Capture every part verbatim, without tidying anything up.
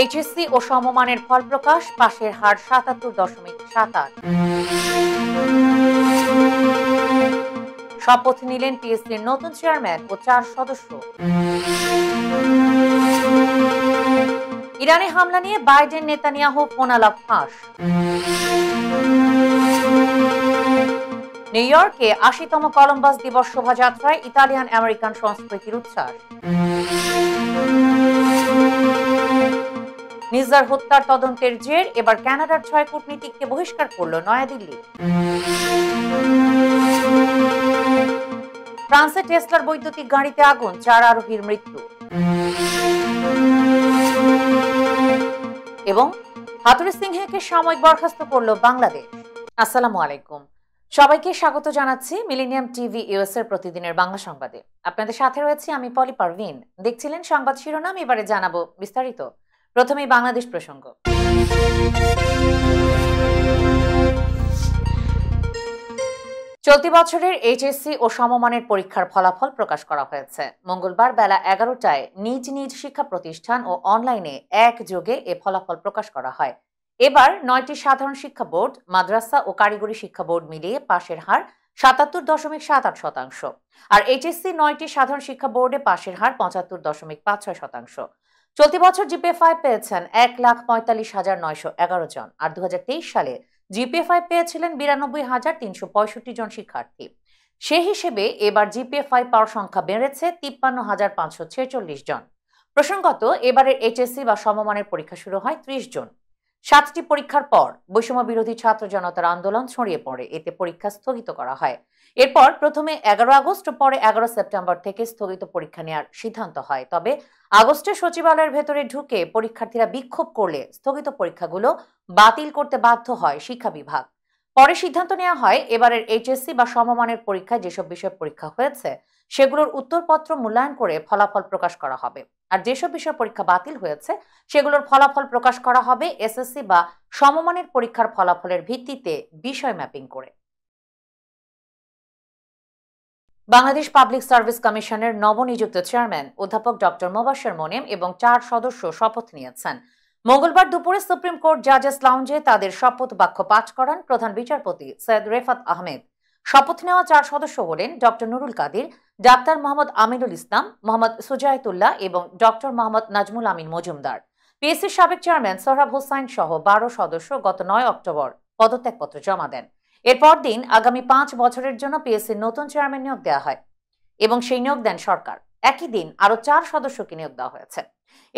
HSC ও সমমানের ফল প্রকাশ, পাশের হার সাতাত্তর দশমিক সাত আট। শপথ নিলেন টিএসসির নতুন চেয়ারম্যান ও চার সদস্য। ইরানে হামলা নিয়ে বাইডেন নেতানিয়াহু ফোনালাপ ফাঁস। নিউ ইয়র্কে আশিতম কলম্বাস দিবস শোভাযাত্রায় ইতালিয়ান আমেরিকান সংস্কৃতির উচ্ছ্বাস। নিজার হত্যার তদন্তের জের এবার কানাডার ছয় কূটনীতিককে বহিষ্কার করল নয়াদিল্লি। ফ্রান্সে টেসলার বৈদ্যুতিক গাড়িতে আগুন, চার আরোহীর মৃত্যু। এবং হাতুরী সিংহকে সাময়িক বরখাস্ত করল বাংলাদেশ। আসসালামু আলাইকুম, সবাইকে স্বাগত জানাচ্ছি মিলেনিয়াম টিভি ইউএস এর প্রতিদিনের বাংলা সংবাদে। আপনাদের সাথে রয়েছি আমি পলি পারভিন। দেখছিলেন সংবাদ শিরোনাম, এবারে জানাবো বিস্তারিত। প্রথমেই বাংলাদেশ প্রসঙ্গ। চলতি বছরের এইচএসসি ও সমমানের পরীক্ষার ফলাফল প্রকাশ করা হয়েছে। মঙ্গলবার বেলা এগারোটায় নিজ নিজ শিক্ষা প্রতিষ্ঠান ও অনলাইনে একযোগে এ ফলাফল প্রকাশ করা হয়। এবার নয়টি সাধারণ শিক্ষা বোর্ড, মাদ্রাসা ও কারিগরি শিক্ষা বোর্ড মিলিয়ে পাশের হার সাতাত্তর দশমিক সাত আট শতাংশ, আর এইচএসসি নয়টি সাধারণ শিক্ষা বোর্ডে পাশের হার পঁচাত্তর দশমিক পাঁচ ছয় শতাংশ। চলতি বছর জিপিএ ফাইভ পেয়েছেন এক লাখ পঁয়তাল্লিশ হাজার নয়শো এগারো জন, আর দু হাজার তেইশ সালে জিপিএ ফাইভ পেয়েছিলেন বিরানব্বই হাজার তিনশো পঁয়ষট্টি জন শিক্ষার্থী। সে হিসেবে এবার জিপিএ ফাইভ পাওয়ার সংখ্যা বেড়েছে তিপ্পান্ন হাজার পাঁচশো ছেচল্লিশ জন। প্রসঙ্গত, এবারের এইচএসসি বা সমমানের পরীক্ষা শুরু হয় ত্রিশ জুন। সাতটি পরীক্ষার পর বৈষম্য বিরোধী ছাত্র জনতার আন্দোলন ছড়িয়ে পড়ে, এতে পরীক্ষা স্থগিত করা হয়। এরপর প্রথমে এগারো আগস্ট ও পরে এগারো সেপ্টেম্বর থেকে স্থগিত পরীক্ষা নেওয়ার সিদ্ধান্ত হয়। তবে আগস্টে সচিবালয়ের ভেতরে ঢুকে পরীক্ষার্থীরা বিক্ষোভ করলে স্থগিত পরীক্ষাগুলো বাতিল করতে বাধ্য হয় শিক্ষা বিভাগ। পরে সিদ্ধান্ত নেওয়া হয় এবারের এইচএসসি বা সমমানের পরীক্ষায় যেসব বিষয়ে পরীক্ষা হয়েছে সেগুলোর উত্তরপত্র মূল্যায়ন করে ফলাফল প্রকাশ করা হবে, আর যেসব বিষয় পরীক্ষা বাতিল হয়েছে সেগুলোর ফলাফল প্রকাশ করা হবে এসএসসি বা সমমানের পরীক্ষার ফলাফলের ভিত্তিতে বিষয় ম্যাপিং করে। বাংলাদেশ পাবলিক সার্ভিস কমিশনের নবনিযুক্ত চেয়ারম্যান অধ্যাপক ডক্টর মোবাশের মোনেম এবং চার সদস্য শপথ নিয়েছেন। মঙ্গলবার দুপুরে সুপ্রিম কোর্ট জাজেস লাউঞ্জে তাদের শপথ বাক্য পাঠ করান প্রধান বিচারপতি সৈয়দ রেফাত আহমেদ। শপথ নেওয়া চার সদস্য হলেন ডক্টর নুরুল কাদের, ডাক্তার মোহাম্মদ আমিনুল ইসলাম, মোহাম্মদ সুজাইদুল্লাহ এবং ডক্টর মোহাম্মদ নাজমুল আমিন মাজুমদার। পিএসসির সাবেক চেয়ারম্যান সোহরাব হোসেন সহ বারো সদস্য গত নয় অক্টোবর পদত্যাগপত্র জমা দেন। এরপর দিন আগামী পাঁচ বছরের জন্য পিএসসির নতুন চেয়ারম্যান নিয়োগ দেওয়া হয় এবং সেই নিয়োগ দেন সরকার। একই দিন আরো চার সদস্যকে নিয়োগ দেওয়া হয়েছে।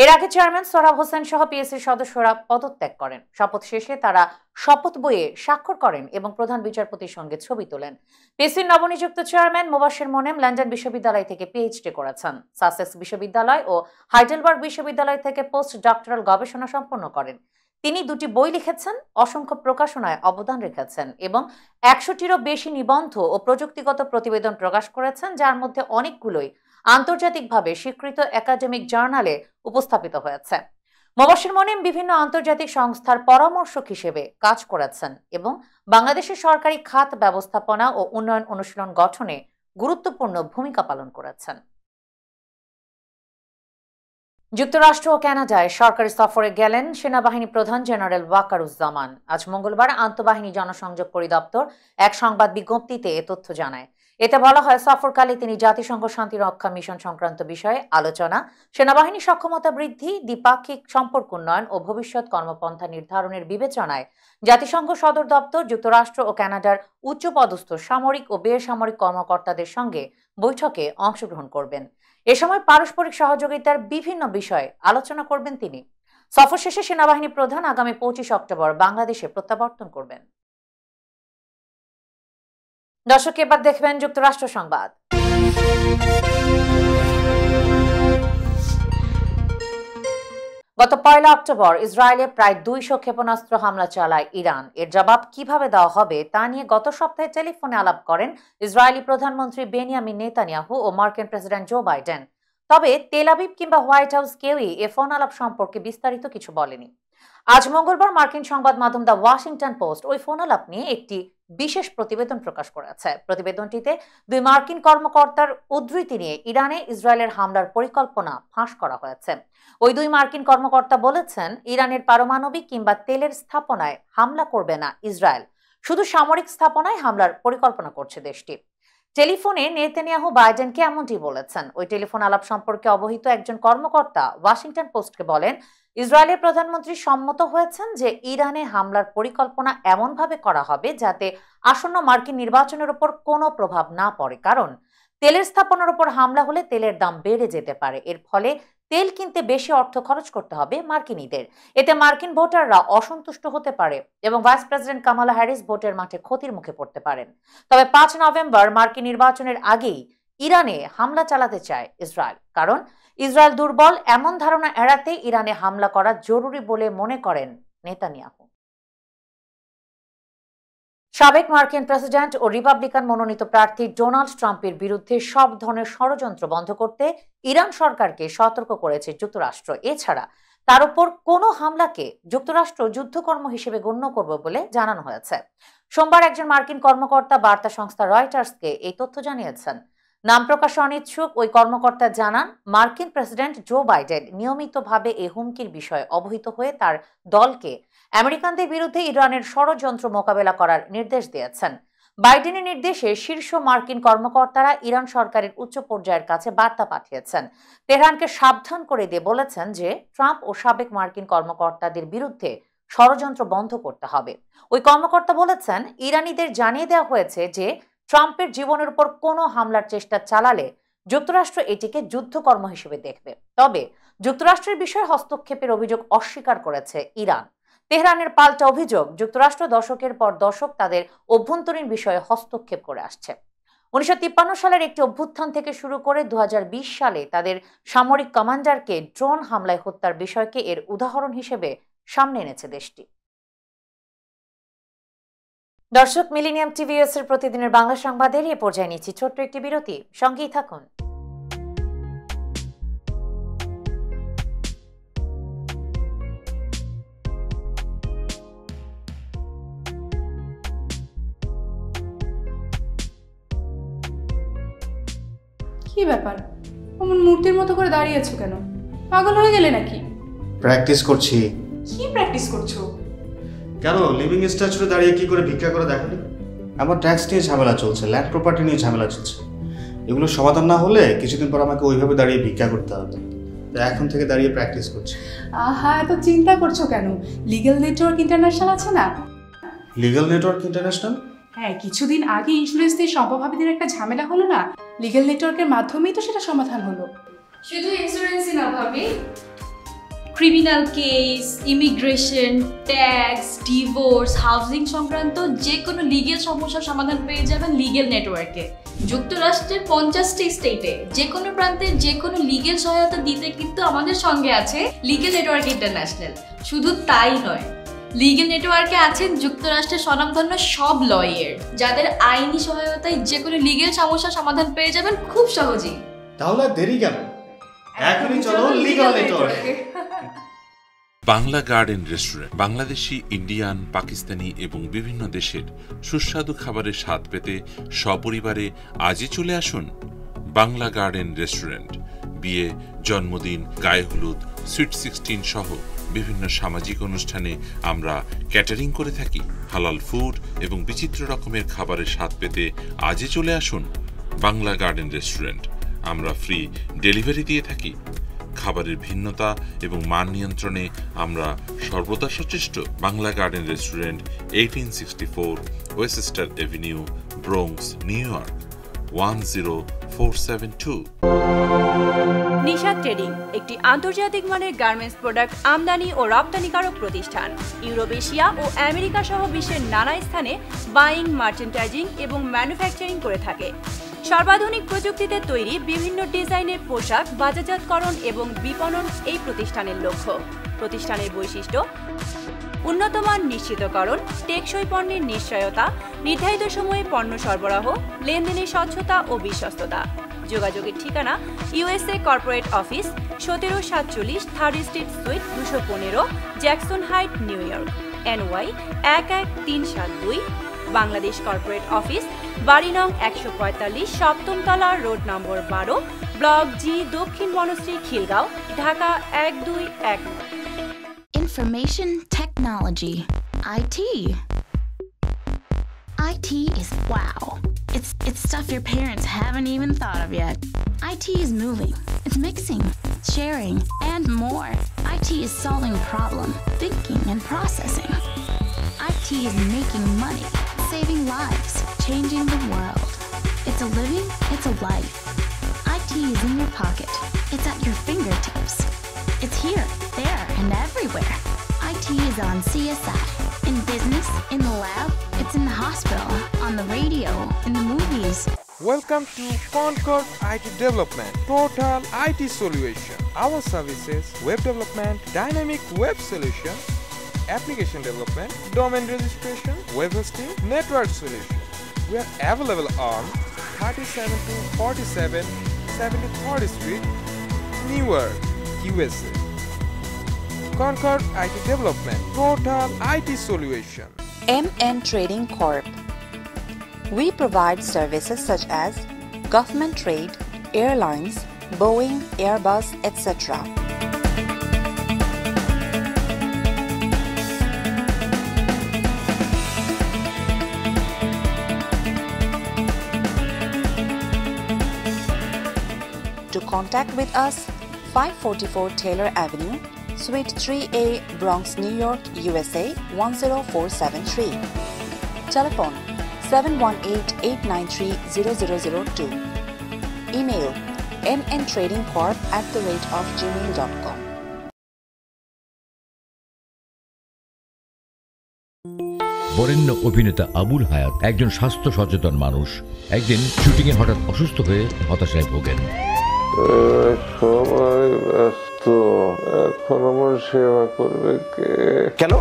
এর আগে চেয়ারম্যান সোহরাব হোসেন সহ পিএসসির সদস্যরা পদত্যাগ করেন। শপথ শেষে তারা শপথ বইয়ে স্বাক্ষর করেন এবং প্রধান বিচারপতির সঙ্গে ছবি তোলেন। পিএসসির নবনিযুক্ত চেয়ারম্যান মোবাশের মোনেম লন্ডন বিশ্ববিদ্যালয় থেকে পিএইচডি করেছেন। সাসেক্স বিশ্ববিদ্যালয় ও হাইডেলবার্গ বিশ্ববিদ্যালয় থেকে পোস্ট ডক্টরাল গবেষণা সম্পন্ন করেন। তিনি দুটি বই লিখেছেন, অসংখ্য প্রকাশনায় অবদান রেখেছেন এবং একশোটিরও বেশি নিবন্ধ ও প্রযুক্তিগত প্রতিবেদন প্রকাশ করেছেন, যার মধ্যে অনেকগুলোই আন্তর্জাতিকভাবে স্বীকৃত একাডেমিক জার্নালে উপস্থাপিত হয়েছে। মোবাশের মোনেম বিভিন্ন আন্তর্জাতিক সংস্থার পরামর্শক হিসেবে কাজ করেছেন এবং বাংলাদেশের সরকারি খাত ব্যবস্থাপনা ও উন্নয়ন অনুশীলন গঠনে গুরুত্বপূর্ণ ভূমিকা পালন করেছেন। যুক্তরাষ্ট্র ও কানাডায় সরকারি সফরে গেলেন সেনাবাহিনী প্রধান জেনারেল ওয়াকারুজ্জামান। আজ মঙ্গলবার আন্তঃবাহিনী জনসংযোগ পরিদপ্তর এক সংবাদ বিজ্ঞপ্তিতে এ তথ্য জানায়। এতে বলা হয়, সফরকালে তিনি জাতিসংঘ শান্তিরক্ষা মিশন সংক্রান্ত বিষয়ে আলোচনা, সেনাবাহিনী সক্ষমতা বৃদ্ধি, দ্বিপাক্ষিক সম্পর্ক উন্নয়ন ও ভবিষ্যৎ কর্মপন্থা নির্ধারণের বিবেচনায় জাতিসংঘ সদর দপ্তর যুক্তরাষ্ট্র ও কানাডার উচ্চপদস্থ সামরিক ও বেসামরিক কর্মকর্তাদের সঙ্গে বৈঠকে অংশগ্রহণ করবেন। এ সময় পারস্পরিক সহযোগিতার বিভিন্ন বিষয়ে আলোচনা করবেন তিনি। সফর শেষে সেনাবাহিনী প্রধান আগামী পঁচিশ অক্টোবর বাংলাদেশে প্রত্যাবর্তন করবেন। দর্শক, এবার দেখবেন যুক্তরাষ্ট্র সংবাদ। গত পয়লা অক্টোবর ইসরায়েলে প্রায় দুইশো ক্ষেপণাস্ত্র হামলা চালায় ইরান। এর জবাব কিভাবে দেওয়া হবে তা নিয়ে গত সপ্তাহে টেলিফোনে আলাপ করেন ইসরায়েলি প্রধানমন্ত্রী বেনিয়ামিন নেতানিয়াহু ও মার্কিন প্রেসিডেন্ট জো বাইডেন। তবে তেল আবিব কিংবা হোয়াইট হাউস কেউই এ ফোন আলাপ সম্পর্কে বিস্তারিত কিছু বলেনি। আজ মঙ্গলবার মার্কিন সংবাদ মাধ্যম দ্য ওয়াশিংটন পোস্ট ওই ফোনালাপ নিয়ে একটি বিশেষ প্রতিবেদন প্রকাশ করেছে। প্রতিবেদনটিতে দুই মার্কিন কর্মকর্তার উদ্ধৃতি নিয়ে ইরানে ইসরায়েলের হামলার পরিকল্পনা ফাঁস করা হয়েছে। ওই দুই মার্কিন কর্মকর্তা বলেছেন, ইরানের পারমাণবিক কিংবা তেলের স্থাপনায় হামলা করবে না ইসরায়েল, শুধু সামরিক স্থাপনায় হামলার পরিকল্পনা করছে দেশটি। টেলিফোনে নেতানিয়াহু বাইডেনকে এমনটি বলেছেন। ওই টেলিফোন আলাপ সম্পর্কে অবহিত একজন কর্মকর্তা ওয়াশিংটন পোস্টকে বলেন, ইসরায়েলের প্রধানমন্ত্রী সম্মত হয়েছেন যে ইরানে হামলার পরিকল্পনা এমনভাবে করা হবে যাতে আসন্ন মার্কিন নির্বাচনের উপর কোনো প্রভাব না পড়ে, কারণ তেলের স্থাপনার উপর হামলা হলে তেলের দাম বেড়ে যেতে পারে। এর ফলে তেল কিনতে বেশি অর্থ খরচ করতে হবে মার্কিনীদের, এতে মার্কিন ভোটাররা অসন্তুষ্ট হতে পারে এবং ভাইস প্রেসিডেন্ট কামালা হ্যারিস ভোটের মাঠে ক্ষতির মুখে পড়তে পারেন। তবে পাঁচ নভেম্বর মার্কিন নির্বাচনের আগেই ইরানে হামলা চালাতে চায় ইসরায়েল, কারণ ইসরায়েল দুর্বল এমন ধারণা এড়াতে ইরানে হামলা করা জরুরি বলে মনে করেন নেতানিয়াহু। সাবেক মার্কিন প্রেসিডেন্ট ও রিপাবলিকান মনোনীত প্রার্থী ডোনাল্ড ট্রাম্পের বিরুদ্ধে সব ধরনের ষড়যন্ত্র বন্ধ করতে ইরান সরকারকে সতর্ক করেছে যুক্তরাষ্ট্র। এছাড়া তার উপর কোনো হামলাকে যুক্তরাষ্ট্র যুদ্ধকর্ম হিসেবে গণ্য করবে বলে জানানো হয়েছে। সোমবার একজন মার্কিন কর্মকর্তা বার্তা সংস্থা রয়টার্সকে এই তথ্য জানিয়েছেন। নাম প্রকাশে অনিচ্ছুক ওই কর্মকর্তা জানান, মার্কিন প্রেসিডেন্ট জো বাইডেন নিয়মিতভাবে এই হুমকির বিষয়ে অবহিত হয়ে তার দলকে আমেরিকানদের বিরুদ্ধে ইরানের ষড়যন্ত্র মোকাবেলা করার নির্দেশ দিয়েছেন। বাইডেনের নির্দেশে শীর্ষ মার্কিন কর্মকর্তারা ইরান সরকারের উচ্চ পর্যায়ের কাছে বার্তা পাঠিয়েছেন, তেহরানকে সাবধান করে দিয়ে বলেছেন যে ট্রাম্প ও সাবেক মার্কিন কর্মকর্তাদের বিরুদ্ধে ষড়যন্ত্র বন্ধ করতে হবে। ওই কর্মকর্তা বলেছেন, ইরানিদের জানিয়ে দেওয়া হয়েছে যে ট্রাম্পের জীবনের উপর কোনো হামলার চেষ্টা চালালে যুক্তরাষ্ট্র এটিকে যুদ্ধকর্ম হিসেবে দেখবে। তবে যুক্তরাষ্ট্রের বিষয়ে হস্তক্ষেপের অভিযোগ অস্বীকার করেছে ইরান। তেহরানের পাল্টা অভিযোগ, যুক্তরাষ্ট্র দশকের পর দশক তাদের অভ্যন্তরীণ বিষয়ে হস্তক্ষেপ করে আসছে। উনিশশো তিপ্পান্ন সালের একটি অভ্যুত্থান থেকে শুরু করে দু হাজার বিশ সালে তাদের সামরিক কমান্ডারকে ড্রোন হামলায় হত্যার বিষয়কে এর উদাহরণ হিসেবে সামনে এনেছে দেশটি। দর্শক, মিলেনিয়াম টিভি এর প্রতিদিনের বাংলা সংবাদের এ পর্যায়ে নিচ্ছি ছোট্ট একটি বিরতি, সঙ্গেই থাকুন। কি ব্যাপার, অমন মূর্তির মতো করে দাঁড়িয়ে আছো কেন? পাগল হয়ে গেলে নাকি? প্র্যাকটিস করছি। কি প্র্যাকটিস করছো? কেন লিভিং স্ট্যাচুতে দাঁড়িয়ে কি করে ভিক্ষা করে দেখো? আমার ট্যাক্স নিয়ে ঝামেলা চলছে, ল্যান্ড প্রপার্টি নিয়ে ঝামেলা চলছে, এগুলো সমাধান না হলে কিছুদিন পর আমাকে ওইভাবে দাঁড়িয়ে ভিক্ষা করতে হবে। তাই এখন থেকে দাঁড়িয়ে প্র্যাকটিস করছি। আহা, এত চিন্তা করছো কেন? লিগ্যাল নেটওয়ার্ক ইন্টারন্যাশনাল আছে না? Legal network international? হ্যাঁ, কিছুদিন আগে ইন্স্যুরেন্স নিয়ে সম্ভাবীদের একটা ঝামেলা হলো না, লিগ্যাল নেটওয়ার্কের মাধ্যমেই তো সেটা সমাধান হলো। শুধু ইন্স্যুরেন্সই না ভাবি, criminal case, immigration, tax, divorce, housing সংক্রান্ত যে কোনো লিগ্যাল সমস্যার সমাধান পেয়ে যাবেন লিগ্যাল নেটওয়ার্কে। যুক্তরাষ্ট্রের পঞ্চাশটি স্টেটে যে কোনো প্রান্তে যে কোনো লিগ্যাল সহায়তা দিতে কিন্তু আমাদের সঙ্গে আছে লিগ্যাল নেটওয়ার্ক ইন্টারন্যাশনাল। শুধু তাই নয়, লিগ্যাল নেটওয়ার্কে আছেন যুক্তরাষ্ট্রের স্বনামধন্য সব লয়ার, যাদের আইনি সহায়তায় যে কোনো লিগ্যাল সমস্যার সমাধান পেয়ে যাবেন খুব সহজেই। তাহলে দেরি কেন, এখনই চলো লিগ্যাল নেটওয়ার্কে। Bangla garden restaurant Bangladeshi, Indian, Pakistani এবং বিভিন্ন দেশের সুস্বাদু খাবারের স্বাদ পেতে সপরিবারে আজই চলে আসুন বাংলা গার্ডেন রেস্টুরেন্ট। বিয়ে, জন্মদিন, গায়ে হলুদ, সুইট সিক্সটিন সহ বিভিন্ন সামাজিক অনুষ্ঠানে আমরা ক্যাটারিং করে থাকি। হালাল ফুড এবং বিচিত্র রকমের খাবারের স্বাদ পেতে আজই চলে আসুন বাংলা গার্ডেন রেস্টুরেন্ট। আমরা ফ্রি ডেলিভারি দিয়ে থাকি। খাবারের ভিন্নতা এবং মান নিয়ন্ত্রণে আমরা সর্বদা সচেষ্ট। Bangla garden restaurant eighteen sixty four Westchester avenue, Bronx, New York one zero four seven two. Nisha trading একটি আন্তর্জাতিক মানের গার্মেন্টস প্রোডাক্ট আমদানি ও রপ্তানিকারক প্রতিষ্ঠান। ইউরোপ, এশিয়া ও আমেরিকা সহ বিশ্বের নানা স্থানে বাইং, মার্চেন্টাইজিং এবং ম্যানুফ্যাকচারিং করে থাকে। সর্বাধুনিক প্রযুক্তিতে তৈরি বিভিন্ন ডিজাইনের পোশাক বাজারজাতকরণ এবং বিপণন এই প্রতিষ্ঠানের লক্ষ্য। প্রতিষ্ঠানের বৈশিষ্ট্য উন্নত মান নিশ্চিতকরণ, টেকসই পণ্যের নিশ্চয়তা, নির্ধারিত সময়ে পণ্য সরবরাহ, লেনদেনের স্বচ্ছতা ও বিশ্বস্ততা। যোগাযোগের ঠিকানা ইউএসএ কর্পোরেট অফিস সতেরো সাতচল্লিশ থার্ড স্ট্রিট সুইট দুশো পনেরো Jackson Height New York NY এক এক তিন সাত দুই বাংলাদেশ কর্পোরেট অফিস বাড়ি নং একশো পঁয়তাল্লিশ সপ্তমতলা রোড নম্বর বারো ব্লক জি দক্ষিণ বনশ্রী খিলগাঁও ঢাকা এক দুই এক নয় Information Technology I T I T is wow. It's it's stuff your parents haven't even thought of yet. I T is moving, it's mixing, sharing, and more. I T is solving problem, thinking, and processing. I T is making money, saving lives, changing the world. It's a living, it's a life. I T is in your pocket. It's at your fingertips. It's here, there, and everywhere. I T is on C S I, in business, in the lab, it's in the hospital, on the radio, in the movies. Welcome to Concord I T Development, Total I T Solution. Our services, web development, dynamic web solution, application development, domain registration, web hosting, network solution. We are available on thirty-seven to forty-seven, seventy-third Street, Newark, U S A. Concord I T Development, Total I T Solution. M N Trading Corp. We provide services such as government trade, airlines, Boeing, Airbus, et cetera. To contact with us, five forty-four Taylor Avenue, Suite three A, Bronx, New York, U S A one zero four seven three. Telephone seven one eight, eight nine three, zero zero zero two. Email mntradingcorp at the rate of gmail.com. বরেণ্য অভিনেতা আবুল হায়াত একজন স্বাস্থ্য সচেতন মানুষ। একদিন শুটিংয়ে হঠাৎ অসুস্থ হয়ে হতাশায় ভোগেন। কেন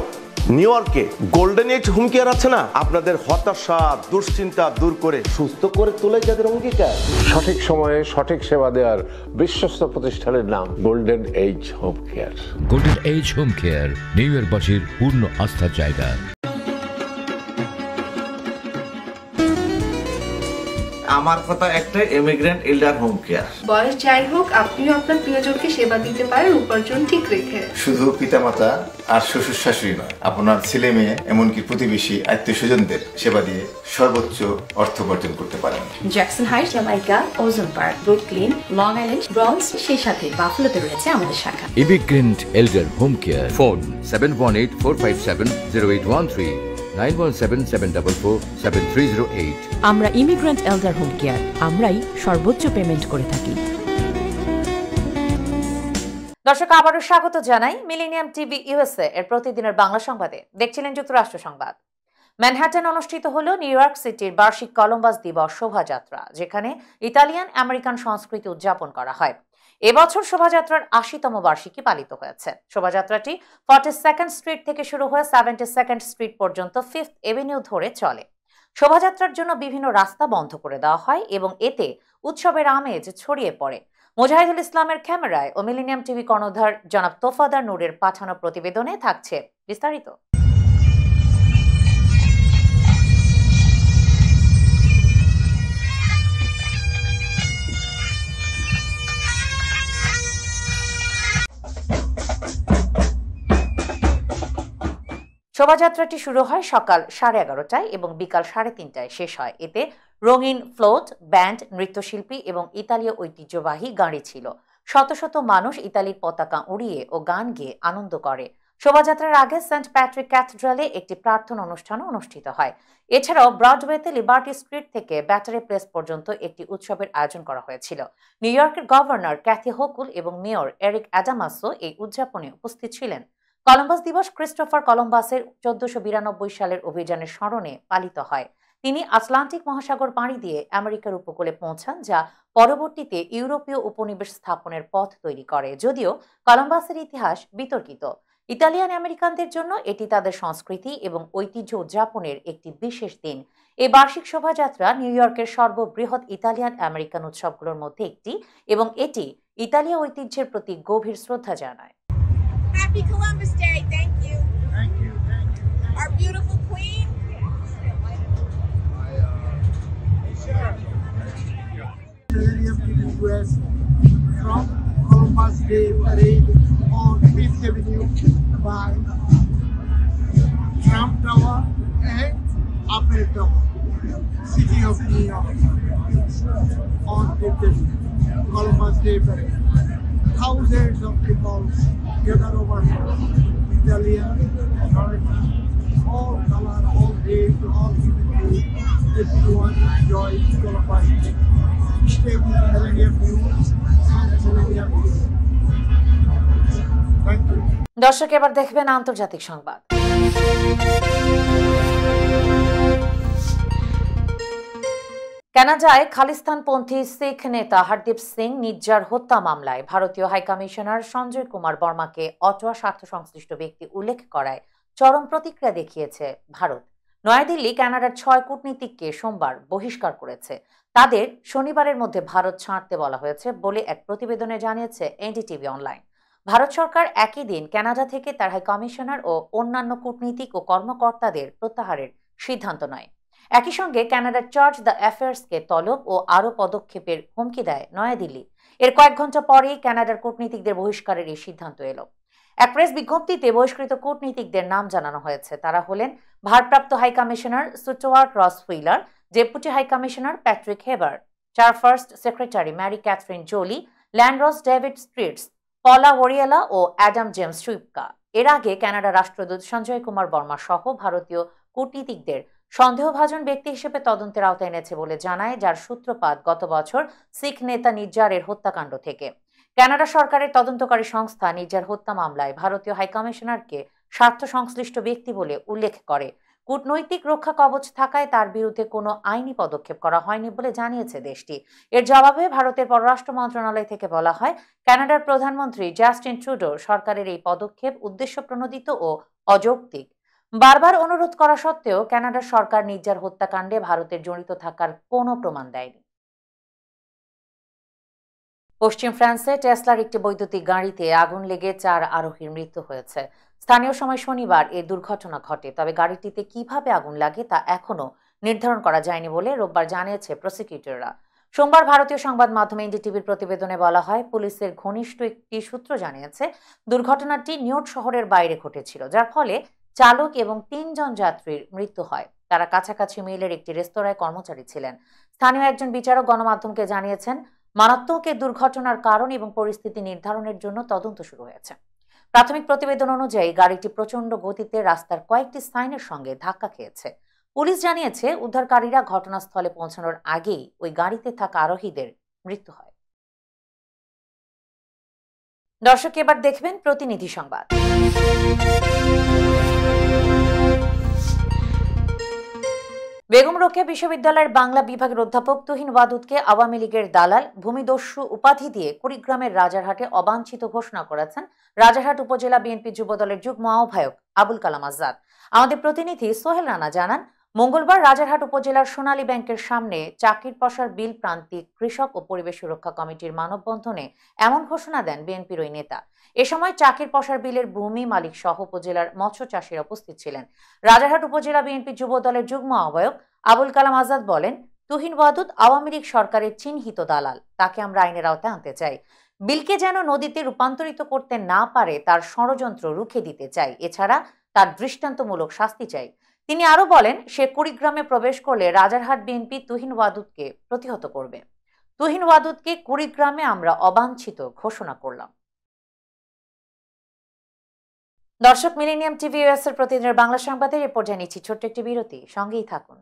নিউ ইয়র্কে গোল্ডেন এজ হোম কেয়ার আছে না, আপনাদের হতাশা দুশ্চিন্তা দূর করে সুস্থ করে তোলে যাদের অঙ্গীকার। সঠিক সময়ে সঠিক সেবা দেওয়ার বিশ্বস্ত প্রতিষ্ঠানের নাম golden age home care. Golden age home care New ইয়র্কবাসীর পূর্ণ আস্থার জায়গা। আমার কথা একটা ইমিগ্রেন্ট এল্ডার হোম কেয়ার, বয়স যাই হোক আপনিও আপনার প্রিয়জনকে সেবা দিতে পারেন উপার্জন ঠিক রেখে। শুধু পিতামাতা আর শ্বশুর শাশুড়ি নয়, আপনার ছেলে মেয়ে এমনকি প্রতিবেশী আত্মীয় স্বজনদের সেবা দিয়ে সর্বোচ্চ অর্থ উপার্জন করতে পারেন। Jackson Height, Jamaica, Ozone Park, Brooklyn, Long Island, Bronx, সেই সাথে বাফেলোতে রয়েছে আমাদের শাখা। Immigrant elder home care, phone seven one eight four five seven zero eight one three nine one seven seven four four seven three zero eight. আমরা immigrant elder home care, আমরাই সর্বোচ্চ payment করে থাকি। দর্শক আবারও স্বাগত জানাই মিলেনিয়াম টিভি ইউএসএ এর প্রতিদিনের বাংলা সংবাদে। দেখছিলেন যুক্তরাষ্ট্র সংবাদ। ম্যানহাটনে অনুষ্ঠিত হলো নিউ ইয়র্ক সিটির বার্ষিক কলম্বাস দিবস শোভাযাত্রা, যেখানে ইতালিয়ান আমেরিকান সংস্কৃতি উদযাপন করা হয়। এবছর শোভাযাত্রার আশিতম বার্ষিকী পালিত হয়েছে। শোভাযাত্রাটি ফর্টি সেকেন্ড স্ট্রিট থেকে শুরু হয়ে সেভেন্টি সেকেন্ড স্ট্রিট পর্যন্ত ফিফথ এভিনিউ ধরে চলে। শোভাযাত্রার জন্য বিভিন্ন রাস্তা বন্ধ করে দেওয়া হয় এবং এতে উৎসবের আমেজ ছড়িয়ে পড়ে। মুজাহিদুল ইসলামের ক্যামেরায় ও মিলেনিয়াম টিভি কর্ণধার জনাব তোফাদার নূরের পাঠানো প্রতিবেদনে থাকছে বিস্তারিত। শোভাযাত্রাটি শুরু হয় সকাল সাড়ে এগারোটায় এবং বিকাল সাড়ে তিনটায় শেষ হয়। এতে রঙিন ফ্লোট, ব্যান্ড, নৃত্যশিল্পী এবং ইতালীয় ঐতিহ্যবাহী গাড়ি ছিল। শত শত মানুষ ইতালির পতাকা উড়িয়ে ও গান গেয়ে আনন্দ করে। শোভাযাত্রার আগে সেন্ট প্যাট্রিক ক্যাথেড্রালে একটি প্রার্থনা অনুষ্ঠানও অনুষ্ঠিত হয়। এছাড়াও ব্রডওয়েতে লিবার্টি স্ট্রিট থেকে ব্যাটারি প্লেস পর্যন্ত একটি উৎসবের আয়োজন করা হয়েছিল। নিউ ইয়র্কের গভর্নর ক্যাথি হোকুল এবং মেয়র এরিক অ্যাডামসও এই উদযাপনে উপস্থিত ছিলেন। কলম্বাস দিবস ক্রিস্টোফার কলম্বাসের চোদ্দশো বিরানব্বই সালের অভিযানের স্মরণে পালিত হয়। তিনি আটলান্টিক মহাসাগর পাড়ি দিয়ে আমেরিকার উপকূলে পৌঁছান, যা পরবর্তীতে ইউরোপীয় উপনিবেশ স্থাপনের পথ তৈরি করে। যদিও কলম্বাসের ইতিহাস বিতর্কিত, ইতালিয়ান আমেরিকানদের জন্য এটি তাদের সংস্কৃতি এবং ঐতিহ্য উদযাপনের একটি বিশেষ দিন। এই বার্ষিক শোভাযাত্রা নিউ ইয়র্কের সর্ববৃহৎ ইতালিয়ান আমেরিকান উৎসবগুলোর মধ্যে একটি এবং এটি ইতালীয় ঐতিহ্যের প্রতি গভীর শ্রদ্ধা জানায়। Happy Columbus Day. Thank you. Thank you. Thank you. Our beautiful queen. From Columbus Day parade on Fifth Avenue by Trump Tower and Upper Tower, City of New York, on Fifth Avenue, Columbus Day parade. Thousands of people gather over from Italia, America, all color, all race, all humanity. Everyone enjoys Columbus Day. Stay with Millennium T V. দর্শক এবার দেখবেন আন্তর্জাতিক সংবাদ। কানাডায় খালিস্তানপন্থী শিখ নেতা হারদীপ সিং নিজ্জার হত্যা মামলায় ভারতীয় হাইকমিশনার সঞ্জয় কুমার বর্মাকে অটোয়া স্বার্থ সংশ্লিষ্ট ব্যক্তি উল্লেখ করায় চরম প্রতিক্রিয়া দেখিয়েছে ভারত। নয়াদিল্লি কানাডার ছয় কূটনীতিককে সোমবার বহিষ্কার করেছে। তাদের শনিবারের মধ্যে ভারত ছাড়তে বলা হয়েছে বলে এক প্রতিবেদনে জানিয়েছে এনডিটিভি অনলাইন। ভারত সরকার একই দিন কানাডা থেকে তার হাইকমিশনার ও অন্যান্য কূটনীতিক ও কর্মকর্তাদের প্রত্যাহারের সিদ্ধান্ত নেয়। একই সঙ্গে কানাডার চার্জ দ্য অ্যাফেয়ার্সকে তলব ও আরও পদক্ষেপের হুমকি দেয় নয়াদিল্লি। এর কয়েক ঘন্টা পরেই কানাডার কূটনীতিকদের বহিষ্কারের এই সিদ্ধান্ত এলো। এক প্রেস বিজ্ঞপ্তিতে বহিষ্কৃত কূটনীতিকদের নাম জানানো হয়েছে। তারা হলেন ভারপ্রাপ্ত high commissioner Stewart Ross Wheeler, deputy high commissioner Patrick Hebert, চার first secretary Mary Catherine Jolie, ল্যান্ডরস David Streets, Paula ওরিয়েলা ও অ্যাডাম জেমস সুইপকা। এর আগে কানাডা রাষ্ট্রদূত সঞ্জয় কুমার বর্মা সহ ভারতীয় কূটনীতিকদের সন্দেহভাজন ব্যক্তি হিসেবে তদন্তের আওতায় এনেছে বলে জানায়, যার সূত্রপাত গত বছর শিখ নেতা নিজ্জারের হত্যাকাণ্ড থেকে। কানাডা সরকারের তদন্তকারী সংস্থা নিজ্জার হত্যা মামলায় ভারতীয় হাইকমিশনারকে স্বার্থ সংশ্লিষ্ট ব্যক্তি বলে উল্লেখ করে। কূটনৈতিক রক্ষা কবচ থাকায় তার বিরুদ্ধে কোনো আইনি পদক্ষেপ করা হয়নি বলে জানিয়েছে দেশটি। এর জবাবে ভারতের পররাষ্ট্র মন্ত্রণালয় থেকে বলা হয়, কানাডার প্রধানমন্ত্রী জাস্টিন ট্রুডোর সরকারের এই পদক্ষেপ উদ্দেশ্যপ্রণোদিত ও অযৌক্তিক। বারবার অনুরোধ করা সত্ত্বেও কানাডা সরকার নিজ্জার হত্যাকাণ্ডে ভারতের জড়িত থাকার কোনো প্রমাণ দেয়নি। পশ্চিম ফ্রান্সে টেসলার একটি বৈদ্যুতিক গাড়িতে আগুন লেগে চার আরোহীর মৃত্যু হয়েছে। স্থানীয় সময় শনিবার এই দুর্ঘটনা ঘটে। তবে গাড়িটিতে কিভাবে আগুন লাগে তা এখনও নির্ধারণ করা যায়নি বলে রোববার জানিয়েছে প্রসিকিউটররা। সোমবার ভারতীয় সংবাদ মাধ্যমে এনডিটিভির প্রতিবেদনে বলা হয়, পুলিশের ঘনিষ্ঠ একটি সূত্র জানিয়েছে দুর্ঘটনাটি নিউট শহরের বাইরে ঘটেছিল, যার ফলে চালক এবং তিনজন যাত্রীর মৃত্যু হয়। তারা কাছাকাছি মিলের একটি রেস্তোরাঁয় কর্মচারী ছিলেন। স্থানীয় একজন বিচারক গণমাধ্যমকে জানিয়েছেন, মারাত্মক এই দুর্ঘটনার কারণ এবং পরিস্থিতি নির্ধারণের জন্য তদন্ত শুরু হয়েছে। প্রাথমিক প্রতিবেদন অনুযায়ী গাড়িটি প্রচণ্ড গতিতে রাস্তার কয়েকটি সাইনের সঙ্গে ধাক্কা খেয়েছে। পুলিশ জানিয়েছে উদ্ধারকারীরা ঘটনাস্থলে পৌঁছানোর আগেই ওই গাড়িতে থাকা আরোহীদের মৃত্যু হয়। দর্শক এবার দেখবেন প্রতিনিধি সংবাদ। বেগম রোকেয়া বিশ্ববিদ্যালয়ের বাংলা বিভাগের অধ্যাপক তুহিন ওয়াদুদকে আওয়ামী লীগের দালাল, ভূমিদস্যু উপাধি দিয়ে কুড়িগ্রামের রাজারহাটে অবাঞ্ছিত ঘোষণা করেছেন রাজারহাট উপজেলা বিএনপি যুবদলের যুগ্ম আহ্বায়ক আবুল কালাম আজাদ। আমাদের প্রতিনিধি সোহেল রানা জানান, মঙ্গলবার রাজারহাট উপজেলার সোনালী ব্যাংকের সামনে চাকির পশার বিল প্রান্তিক কৃষক ও পরিবেশ সুরক্ষা কমিটির মানববন্ধনে এমন ঘোষণা দেন বিএনপির ওই নেতা। এ সময় চাকির পশার বিলের ভূমি মালিক সহ উপজেলার মৎস্য চাষীরা উপস্থিত ছিলেন। রাজারহাট উপজেলা বিএনপি যুব দলের যুগ্ম আহ্বায়ক আবুল কালাম আজাদ বলেন, তুহিন ওয়াদুদ আওয়ামী লীগ সরকারের চিহ্নিত দালাল, তাকে আমরা আইনের আওতায় আনতে চাই। বিলকে যেন নদীতে রূপান্তরিত করতে না পারে তার ষড়যন্ত্র রুখে দিতে চাই, এছাড়া তার দৃষ্টান্তমূলক শাস্তি চাই। তিনি আরো বলেন, সে কুড়িগ্রামে প্রবেশ করলে রাজারহাট বিএনপি তুহিন ওয়াদুদকে প্রতিহত করবে। তুহিন ওয়াদুদকে কুড়িগ্রামে আমরা অবাঞ্ছিত ঘোষণা করলাম। দর্শক, মিলেনিয়াম টিভি ইউএস এর প্রতিদিনের বাংলা সংবাদের এ পর্যায়ে নিচ্ছি ছোট্ট একটি বিরতি, সঙ্গেই থাকুন।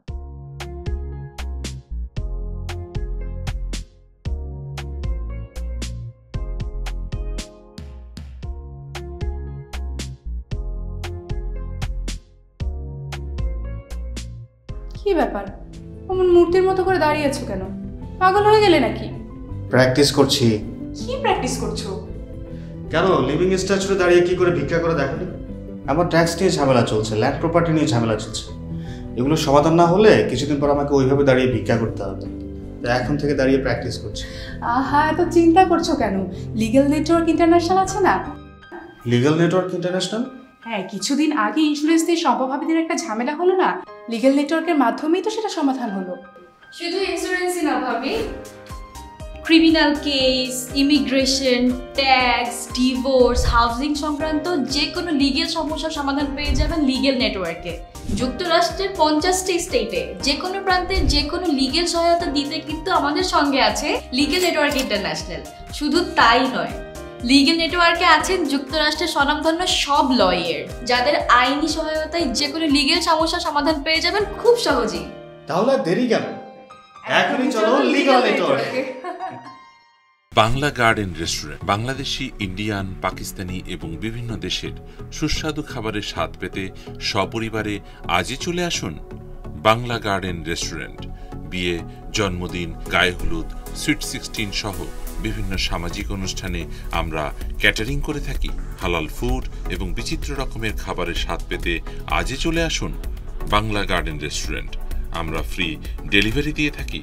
কি ব্যাপার, অমন মূর্তির মতো করে দাঁড়িয়ে আছো কেন? পাগল হয়ে গেলে নাকি? প্র্যাকটিস করছি। কি প্র্যাকটিস করছো? কেন লিভিং স্ট্যাচুরে দাঁড়িয়ে কি করে ভিক্ষা করে দেখেন? আমার ট্যাক্স নিয়ে ঝামেলা চলছে, ল্যান্ড প্রপার্টি নিয়ে ঝামেলা চলছে, এগুলো সমাধান না হলে কিছুদিন পর আমাকে ওইভাবে দাঁড়িয়ে ভিক্ষা করতে হবে। এখন থেকে দাঁড়িয়ে প্র্যাকটিস করছি। আহা, এত চিন্তা করছো কেন? লিগ্যাল নেটওয়ার্ক ইন্টারন্যাশনাল আছে না? Legal network international? হ্যাঁ, কিছুদিন আগে ইন্স্যুরেন্স নিয়ে সম্ভাবনাদের একটা ঝামেলা হলো না, লিগ্যাল নেটওয়ার্কের মাধ্যমেই তো সেটা সমাধান হলো। শুধু ইন্স্যুরেন্সই না ভাবি, criminal case, immigration, tax, divorce, housing সংক্রান্ত যে কোনো লিগ্যাল সমস্যার সমাধান পেয়ে যাবেন লিগ্যাল নেটওয়ার্কে। যুক্তরাষ্ট্রের পঞ্চাশটি স্টেটে যে কোনো প্রান্তে যে কোনো লিগ্যাল সহায়তা দিতে কিন্তু আমাদের সঙ্গে আছে লিগ্যাল নেটওয়ার্ক ইন্টারন্যাশনাল। শুধু তাই নয়, লিগ্যাল নেটওয়ার্কে আছেন যুক্তরাষ্ট্রের স্বনামধন্য সব লয়ার, যাদের আইনি সহায়তায় যে কোনো লিগ্যাল সমস্যার সমাধান পেয়ে যাবেন খুব সহজেই। তাহলে দেরি কেন, এখনই চলো লিগ্যাল নেটওয়ার্কে। Bangla garden restaurant Bangladeshi, Indian, Pakistani এবং বিভিন্ন দেশের সুস্বাদু খাবারের স্বাদ পেতে সপরিবারে আজই চলে আসুন বাংলা গার্ডেন রেস্টুরেন্ট। বিয়ে, জন্মদিন, গায়ে হলুদ, সুইট সিক্সটিন সহ বিভিন্ন সামাজিক অনুষ্ঠানে আমরা ক্যাটারিং করে থাকি। হালাল ফুড এবং বিচিত্র রকমের খাবারের স্বাদ পেতে আজই চলে আসুন বাংলা গার্ডেন রেস্টুরেন্ট। আমরা ফ্রি ডেলিভারি দিয়ে থাকি।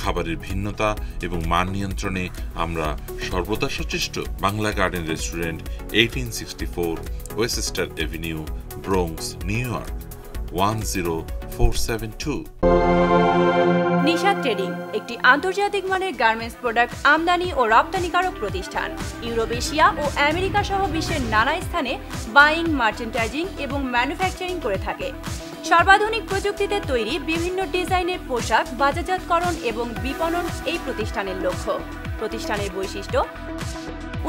খাবারের ভিন্নতা এবং মান নিয়ন্ত্রণে আমরা সর্বদা সচেষ্ট। Bangla garden restaurant eighteen sixty four Westchester avenue, Bronx, New York one zero four seven two. Nisha trading একটি আন্তর্জাতিক মানের গার্মেন্টস প্রোডাক্ট আমদানি ও রপ্তানিকারক প্রতিষ্ঠান। ইউরোপ, এশিয়া ও আমেরিকা সহ বিশ্বের নানা স্থানে বাইং, মার্চেন্টাইজিং এবং ম্যানুফ্যাকচারিং করে থাকে। সর্বাধুনিক প্রযুক্তিতে তৈরি বিভিন্ন ডিজাইনের পোশাক বাজারজাতকরণ এবং বিপণন এই প্রতিষ্ঠানের লক্ষ্য। প্রতিষ্ঠানের বৈশিষ্ট্য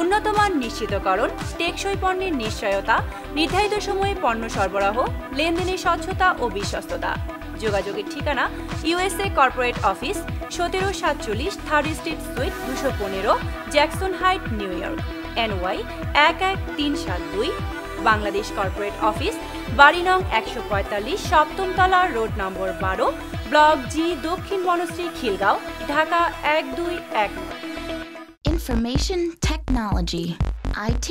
উন্নতমান নিশ্চিতকরণ, টেকসই পণ্যের নিশ্চয়তা, নির্ধারিত সময়ে পণ্য সরবরাহ, লেনদেনের স্বচ্ছতা ও বিশ্বস্ততা। যোগাযোগের ঠিকানা ইউএসএ কর্পোরেট অফিস, সতেরো সাতচল্লিশ থার্ড স্ট্রিট সুইট দুশো পনেরো, Jackson Height, New York NY এক এক তিন সাত দুই। বাংলাদেশ কর্পোরেট অফিস, বাড়ি নং একশো পঁয়তাল্লিশ, সপ্তমতলা, রোড নম্বর বারো, ব্লক জি, দক্ষিণ বনশ্রী, খিলগাঁও, ঢাকা এক দুই এক। Information technology, I T.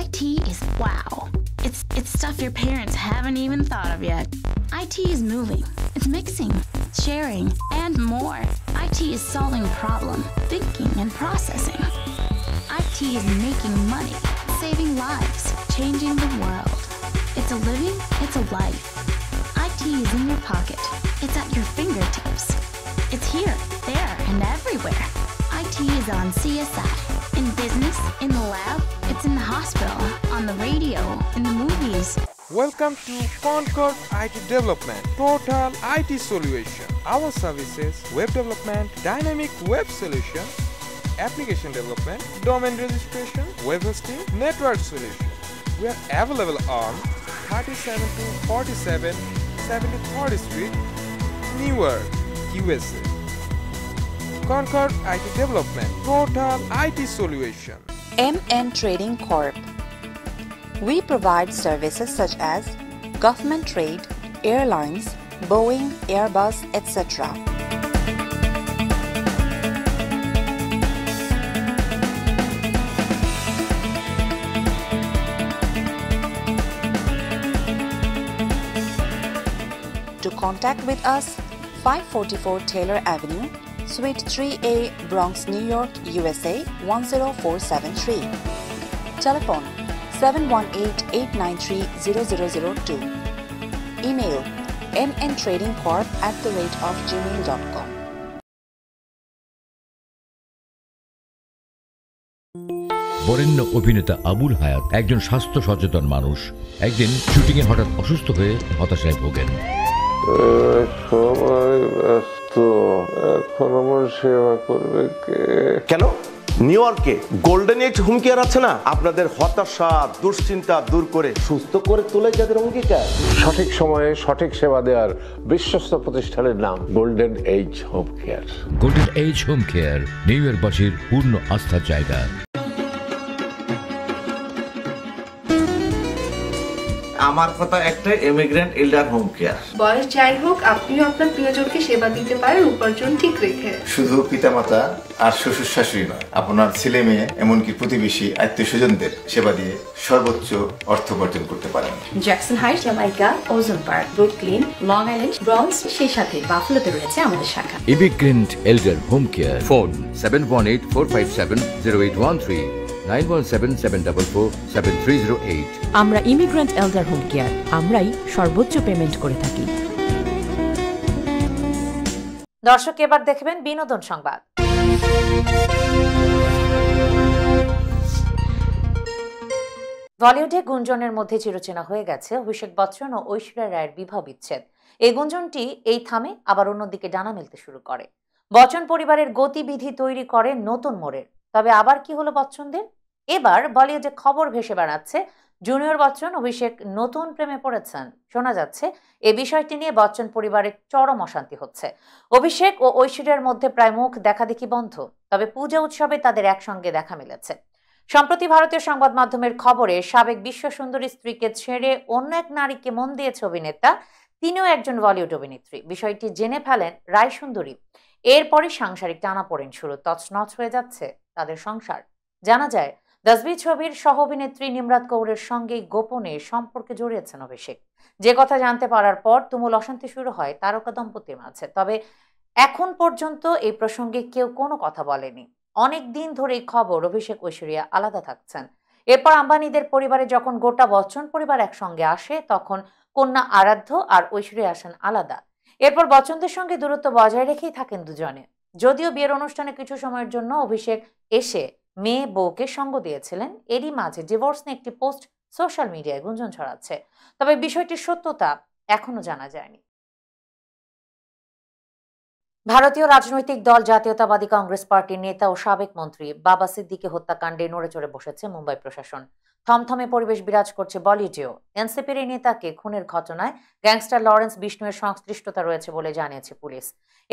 I T is wow. It's it's stuff your parents haven't even thought of yet. I T is moving, it's mixing, sharing, and more. I T is solving problem, thinking, and processing. I T is making money, saving lives, changing the world. It's a living, it's a life. I T is in your pocket, it's at your fingertips. It's here, there, and everywhere. I T is on C S I, in business, in the lab, it's in the hospital, on the radio, in the movies. Welcome to Concord I T Development, total I T solution. Our services, web development, dynamic web solution, application development, domain registration, web hosting, network solution. We are available on thirty-seven to forty-seven, seventy-third Street, Newark, U S A. Concord I T Development, total I T solution. M N Trading Corp. We provide services such as government trade, airlines, Boeing, Airbus, et cetera. To contact with us, five forty-four Taylor Avenue, Suite three A, Bronx, New York, U S A one zero four seven three. Telephone seven one eight, eight nine three, zero zero zero two. Email mntradingcorp at the rate of gmail dot com. বরেণ্য অভিনেতা আবুল হায়াত একজন স্বাস্থ্য সচেতন মানুষ। একদিন শুটিংয়ে হঠাৎ অসুস্থ হয়ে হতাশায় ভোগেন। কেন নিউ ইয়র্কে গোল্ডেন এজ হোম কেয়ার আছে না, আপনাদের হতাশা, দুশ্চিন্তা দূর করে সুস্থ করে তোলে যাদের অঙ্গীকার। সঠিক সময়ে সঠিক সেবা দেওয়ার বিশ্বস্ত প্রতিষ্ঠানের নাম golden age home care. Golden age home care, New ইয়র্কবাসীর পূর্ণ আস্থার জায়গা। আমার কথা একটা ইমিগ্রেন্ট এল্ডার হোম কেয়ার বয়স যাই হোক আপনিও আপনার প্রিয়জনকে সেবা দিতে পারেন উপার্জন ঠিক রেখে শুধু পিতামাতা আর শ্বশুর শাশুড়ি নয় আপনার ছেলে মেয়ে এমনকি প্রতিবেশী আত্মীয়স্বজনদের সেবা দিয়ে সর্বোচ্চ অর্থ উপার্জন করতে পারেন Jackson Heights Jamaica Ozone Park Brooklyn Long Island Bronx সেই সাথে বাফেলোতে রয়েছে আমাদের শাখা immigrant elder home care phone seven one eight four five seven zero eight one three nine one seven seven four four seven three zero eight আমরা immigrant elder home care আমরাই সর্বোচ্চ payment করে থাকি দর্শক এবার দেখবেন বিনোদন সংবাদ বলিউডে গুঞ্জনের মধ্যে চিরচেনা হয়ে গেছে অভিষেক বচ্চন ও ঐশ্বরিয়া রায়ের বিবাহ বিচ্ছেদ এই গুঞ্জনটি এই থামে আবার অন্যদিকে ডানা মেলতে শুরু করে বচ্চন পরিবারের গতিবিধি তৈরি করে নতুন মোড়ের তবে আবার কি হলো বচ্চনদের এবার বলিউডে খবর ভেসে বেড়াচ্ছে জুনিয়র বচ্চন অভিষেক নতুন প্রেমে পড়েছেন শোনা যাচ্ছে এই বিষয়টি নিয়ে বচ্চন পরিবারে চরম অশান্তি হচ্ছে অভিষেক ও ঐশ্বরিয়ার মধ্যে প্রায় মুখ দেখাদেখি বন্ধ তবে পূজা উৎসবে তাদের একসঙ্গে দেখা মিলেছে সম্প্রতি ভারতীয় সংবাদ মাধ্যমের খবরে সাবেক বিশ্ব সুন্দরী স্ত্রীকে ছেড়ে অন্য এক নারীকে মন দিয়েছে অভিনেতা তিনিও একজন বলিউড অভিনেত্রী বিষয়টি জেনে ফেলেন রায় সুন্দরী এরপরে সাংসারিক টানাপোড়েন শুরু তছনছ হয়ে যাচ্ছে তাদের সংসার জানা যায় দশবি ছবির সহ অভিনেত্রী নিমরাত কৌরের সঙ্গে গোপনে সম্পর্কে জড়িয়েছেন অভিষেক যে কথা জানতে পারার পর তুমুল অশান্তি শুরু হয় তারকা দম্পতির মাঝে তবে এখন পর্যন্ত এই প্রসঙ্গে কেউ কোনো কথা বলেনি অনেক দিন ধরে এই খবর অভিষেক ঐশ্বরিয়া আলাদা থাকছেন এরপর আম্বানিদের পরিবারে যখন গোটা বচ্চন পরিবার একসঙ্গে আসে তখন কন্যা আরাধ্য আর ঐশ্বরিয়া আসেন আলাদা এরপর বচ্চনদের সঙ্গে দূরত্ব বজায় রেখেই থাকেন দুজনে যদিও বিয়ের অনুষ্ঠানে কিছু সময়ের জন্য অভিষেক এসে মেয়ে বউকে সঙ্গ দিয়েছিলেন এরই মাঝে ডিভোর্স নিয়ে একটি পোস্ট সোশ্যাল মিডিয়ায় গুঞ্জন ছড়াচ্ছে তবে বিষয়টির সত্যতা এখনো জানা যায়নি ভারতীয় রাজনৈতিক দল জাতীয়তাবাদী কংগ্রেস পার্টির নেতা ও সাবেক মন্ত্রী বাবা সিদ্দিকী হত্যাকাণ্ডে নড়ে চড়ে বসেছে মুম্বাই প্রশাসন থমথমে পরিবেশ বিরাজ করছে বলিউডেও এনসিপির এই নেতাকে খুনের ঘটনায় গ্যাংস্টার লরেন্স বিষ্ণয়ের সংশ্লিষ্টতা রয়েছে বলে জানিয়েছে পুলিশ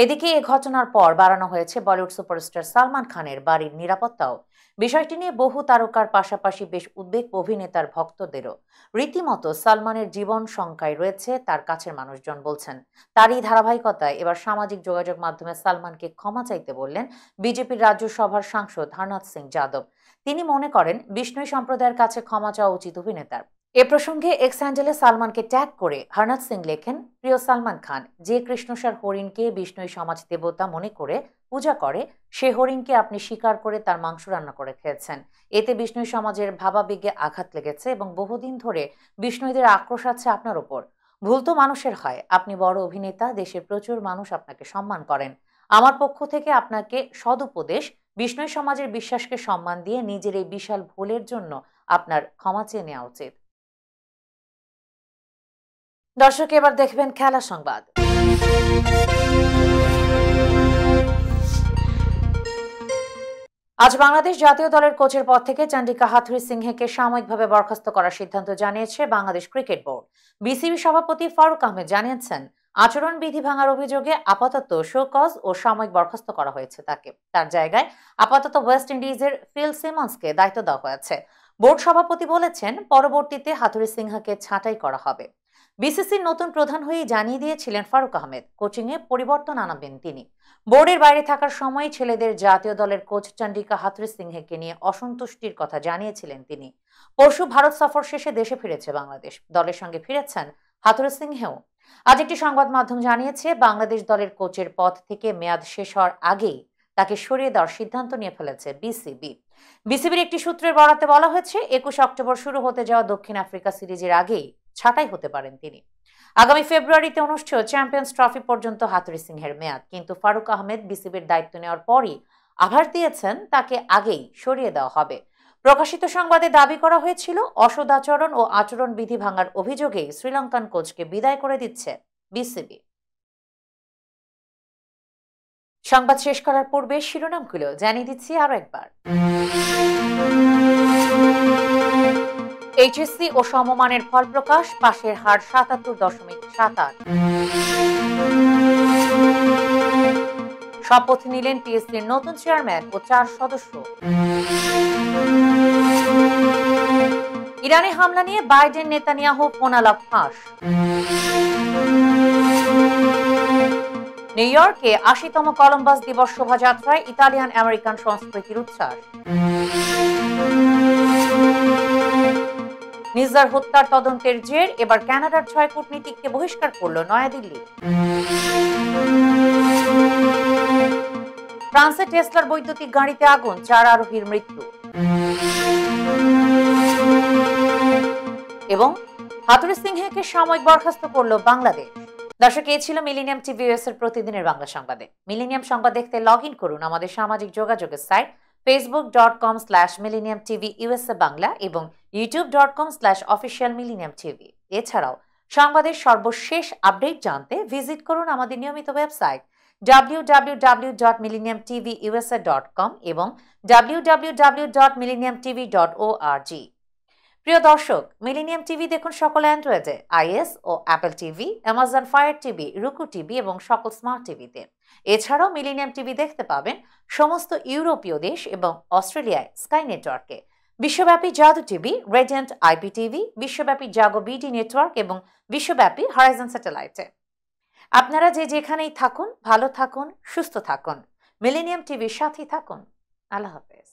এদিকে এই ঘটনার পর বাড়ানো হয়েছে বলিউড সুপারস্টার সালমান খানের বাড়ির নিরাপত্তাও বিষয়টি নিয়ে বহু তারকার পাশাপাশি বেশ উদ্বেগ অভিনেতার ভক্তদেরও রীতিমতো সালমানের জীবন শঙ্কায় রয়েছে তার কাছের মানুষজন বলছেন তারই ধারাবাহিকতায় এবার সামাজিক যোগাযোগ মাধ্যমে সালমানকে ক্ষমা চাইতে বললেন বিজেপির রাজ্যসভার সাংসদ হারনাথ সিং যাদব তিনি মনে করেন বিষ্ণই সম্প্রদায়ের কাছে ক্ষমা চাওয়া উচিত অভিনেতার এ প্রসঙ্গে এক্স হ্যান্ডেলে সালমানকে ট্যাগ করে হারনাথ সিং লেখেন প্রিয় সালমান খান যে কৃষ্ণসার হরিণকে বিষ্ণুই সমাজ দেবতা মনে করে পূজা করে সে হরিণকে আপনি শিকার করে তার মাংস রান্না করে খেয়েছেন এতে বিষ্ণুই সমাজের ভাবাবেগে আঘাত লেগেছে এবং বহুদিন ধরে বিষ্ণুদের আক্রোশ আছে আপনার ওপর ভুল তো মানুষের হয় আপনি বড় অভিনেতা দেশের প্রচুর মানুষ আপনাকে সম্মান করেন আমার পক্ষ থেকে আপনাকে সদুপদেশ বিষ্ণুই সমাজের বিশ্বাসকে সম্মান দিয়ে নিজের এই বিশাল ভুলের জন্য আপনার ক্ষমা চেয়ে নেওয়া উচিত দর্শক এবার দেখবেন খেলা সংবাদ আজ বাংলাদেশ জাতীয় দলের কোচের পদ থেকে চন্ডিকা হাথুরুসিংহাকে সাময়িকভাবে বরখাস্ত করার সিদ্ধান্ত জানিয়েছে বাংলাদেশ ক্রিকেট বোর্ড বিসিবি সভাপতি ফারুক আহমেদ জানিয়েছেন আচরণবিধি ভাঙার অভিযোগে আপাতত শোকজ ও সাময়িক বরখাস্ত করা হয়েছে তাকে তার জায়গায় আপাতত ওয়েস্ট ইন্ডিজের ফিল সিমন্সকে দায়িত্ব দেওয়া হয়েছে বোর্ড সভাপতি বলেছেন পরবর্তীতে হাথুরুসিংহাকে ছাঁটাই করা হবে বিসিসির নতুন প্রধান হয়ে জানিয়ে দিয়েছিলেন ফারুক আহমেদ কোচিংয়ে পরিবর্তন আনাবেন তিনি বোর্ডের বাইরে থাকার সময় ছেলেদের জাতীয় দলের কোচ চন্ডিকা হাথুরুসিংহাকে নিয়ে অসন্তুষ্টির কথা জানিয়েছিলেন তিনি পরশু ভারত সফর শেষে দেশে ফিরেছে বাংলাদেশ দলের সঙ্গে ফিরেছেন হাথুরুসিংহাও আজ একটি সংবাদ মাধ্যম জানিয়েছে বাংলাদেশ দলের কোচের পদ থেকে মেয়াদ শেষ হওয়ার আগেই তাকে সরিয়ে দেওয়ার সিদ্ধান্ত নিয়ে ফেলেছে বিসিবি বিসিবির একটি সূত্রের বরাতে বলা হয়েছে একুশ অক্টোবর শুরু হতে যাওয়া দক্ষিণ আফ্রিকা সিরিজের আগেই ছাঁটাই হতে পারেন তিনি আগামী ফেব্রুয়ারিতে অনুষ্ঠেয় চ্যাম্পিয়ন্স ট্রফি পর্যন্ত হাথুরুসিংহের মেয়াদ কিন্তু ফারুক আহমেদ বিসিবির দায়িত্ব নেওয়ার পরই আভাস দিয়েছেন তাকে আগেই সরিয়ে দেওয়া হবে প্রকাশিত সংবাদে দাবি করা হয়েছিল অসদাচরণ ও আচরণবিধি ভাঙার অভিযোগে শ্রীলঙ্কান কোচকে বিদায় করে দিচ্ছে বিসিবি সংবাদ শেষ করার পূর্বে শিরোনামগুলো জানিয়ে দিচ্ছি আরো একবার এইচএসসি ও সমমানের ফল প্রকাশ পাশের হার সাতাত্তর দশমিক সাত আট শপথ নিলেন টিএসসির নতুন চেয়ারম্যান ও চার সদস্য ইরানে হামলা নিয়ে বাইডেন নেতানিয়াহু ফোনালাপ ফাঁস। নিউ ইয়র্কে আশিতম কলম্বাস দিবস শোভাযাত্রায় ইতালিয়ান আমেরিকান সংস্কৃতির উচ্ছ্বাস। নিজার হত্যার তদন্তের জের এবার কানাডার ছয় কূটনীতিককে বহিষ্কার করল নয়াদিল্লি। ফ্রান্সে টেসলার বৈদ্যুতিক গাড়িতে আগুন, চার আরোহীর মৃত্যু। এবং হাথুরুসিংহাকে সাময়িক বরখাস্ত করল বাংলাদেশ। দর্শক, এই ছিল মিলেনিয়াম টিভি এর প্রতিদিনের বাংলা সংবাদে। মিলেনিয়াম সংবাদ দেখতে লগ ইন করুন আমাদের সামাজিক যোগাযোগের site facebook dot com slash millennium tv usa Bangla এবং youtube dot com slash official millennium tv। এছাড়াও সংবাদের সর্বশেষ আপডেট জানতে ভিজিট করুন আমাদের নিয়মিত website w w w dot millennium tv usa dot com এবং w w w dot millennium tv dot org। প্রিয় দর্শক, মিলেনিয়াম টিভি দেখুন সকল অ্যান্ড্রয়েডে, is O Apple TV, Amazon Fire TV, Roku TV এবং সকল স্মার্ট টিভিতে। এছাড়াও মিলেনিয়াম টিভি দেখতে পাবেন সমস্ত ইউরোপীয় দেশ এবং অস্ট্রেলিয়ায় স্কাই নেটওয়ার্কে, বিশ্বব্যাপী জাদু টিভি, রেডিয়েন্ট আইপি টিভি, বিশ্বব্যাপী জাগো বিডি নেটওয়ার্ক এবং বিশ্বব্যাপী হরাইজন স্যাটেলাইটে। আপনারা যে যেখানেই থাকুন, ভালো থাকুন, সুস্থ থাকুন, মিলেনিয়াম টিভির সাথেই থাকুন। আল্লাহ হাফেজ।